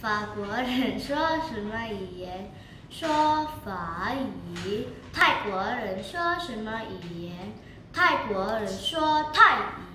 法国人说什么语言？说法语。泰国人说什么语言？泰国人说泰语。